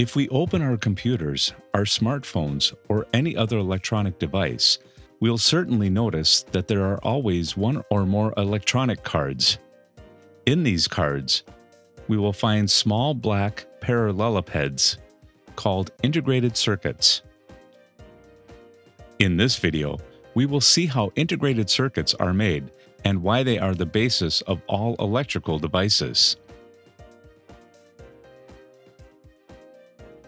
If we open our computers, our smartphones, or any other electronic device, we'll certainly notice that there are always one or more electronic cards. In these cards, we will find small black parallelepipeds called integrated circuits. In this video, we will see how integrated circuits are made and why they are the basis of all electrical devices.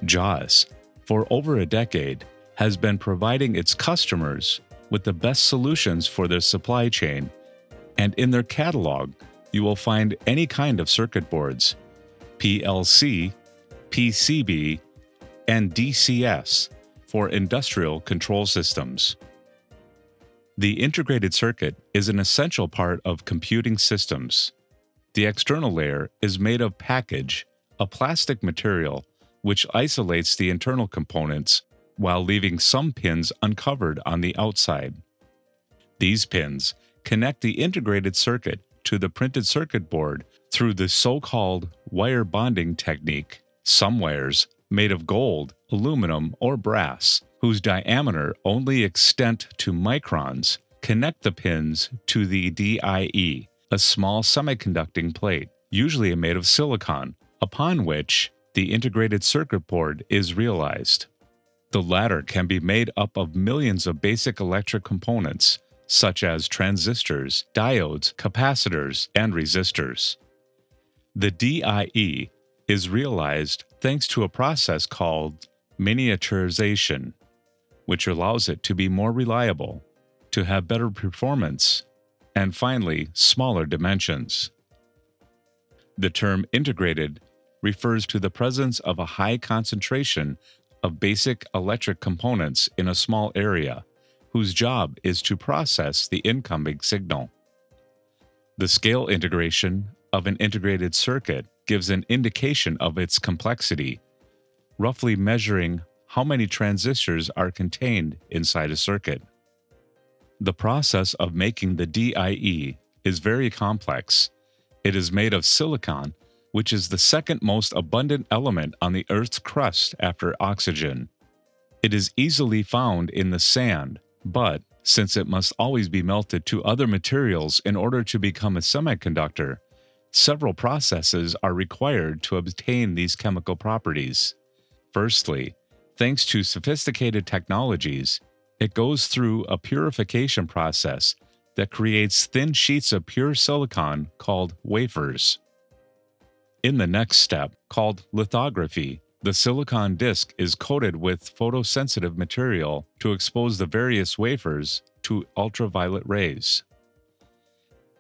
JAES, for over a decade, has been providing its customers with the best solutions for their supply chain, and in their catalog, you will find any kind of circuit boards, PLC, PCB, and DCS for industrial control systems. The integrated circuit is an essential part of computing systems. The external layer is made of package, a plastic material, which isolates the internal components while leaving some pins uncovered on the outside. These pins connect the integrated circuit to the printed circuit board through the so-called wire bonding technique. Some wires, made of gold, aluminum, or brass, whose diameter only extends to microns, connect the pins to the DIE, a small semiconducting plate, usually made of silicon, upon which the integrated circuit board is realized. The latter can be made up of millions of basic electric components, such as transistors, diodes, capacitors, and resistors. The DIE is realized thanks to a process called miniaturization, which allows it to be more reliable, to have better performance, and finally, smaller dimensions. The term integrated refers to the presence of a high concentration of basic electric components in a small area, whose job is to process the incoming signal. The scale integration of an integrated circuit gives an indication of its complexity, roughly measuring how many transistors are contained inside a circuit. The process of making the DIE is very complex. It is made of silicon, which is the second most abundant element on the Earth's crust after oxygen. It is easily found in the sand, but since it must always be melted to other materials in order to become a semiconductor, several processes are required to obtain these chemical properties. Firstly, thanks to sophisticated technologies, it goes through a purification process that creates thin sheets of pure silicon called wafers. In the next step, called lithography, the silicon disk is coated with photosensitive material to expose the various wafers to ultraviolet rays.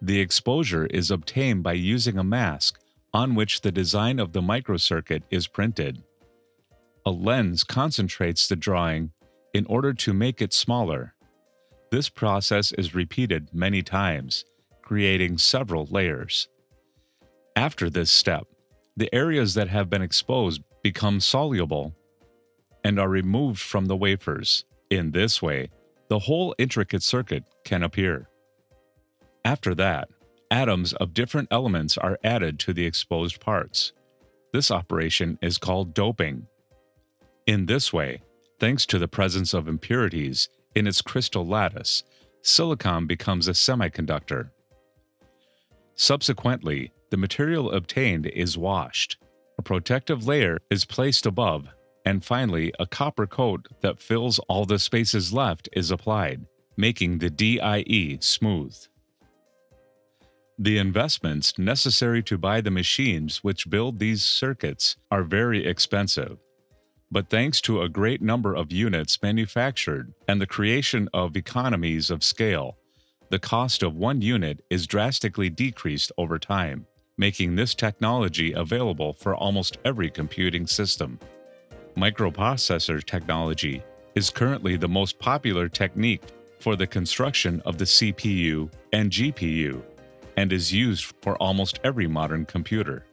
The exposure is obtained by using a mask on which the design of the microcircuit is printed. A lens concentrates the drawing in order to make it smaller. This process is repeated many times, creating several layers. After this step, the areas that have been exposed become soluble and are removed from the wafers. In this way, the whole intricate circuit can appear. After that, atoms of different elements are added to the exposed parts. This operation is called doping. In this way, thanks to the presence of impurities in its crystal lattice, silicon becomes a semiconductor. Subsequently, the material obtained is washed, a protective layer is placed above, and finally a copper coat that fills all the spaces left is applied, making the DIE smooth. The investments necessary to buy the machines which build these circuits are very expensive, but thanks to a great number of units manufactured and the creation of economies of scale, the cost of one unit is drastically decreased over time, making this technology available for almost every computing system. Microprocessor technology is currently the most popular technique for the construction of the CPU and GPU, and is used for almost every modern computer.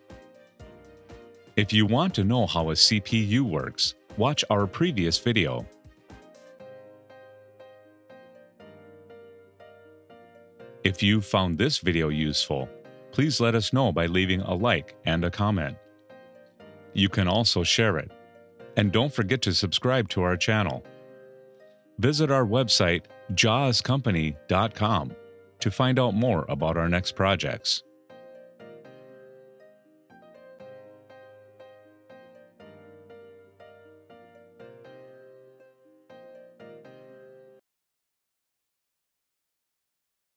If you want to know how a CPU works, watch our previous video. If you found this video useful, please let us know by leaving a like and a comment. You can also share it. and don't forget to subscribe to our channel. Visit our website, jaescompany.com, to find out more about our next projects.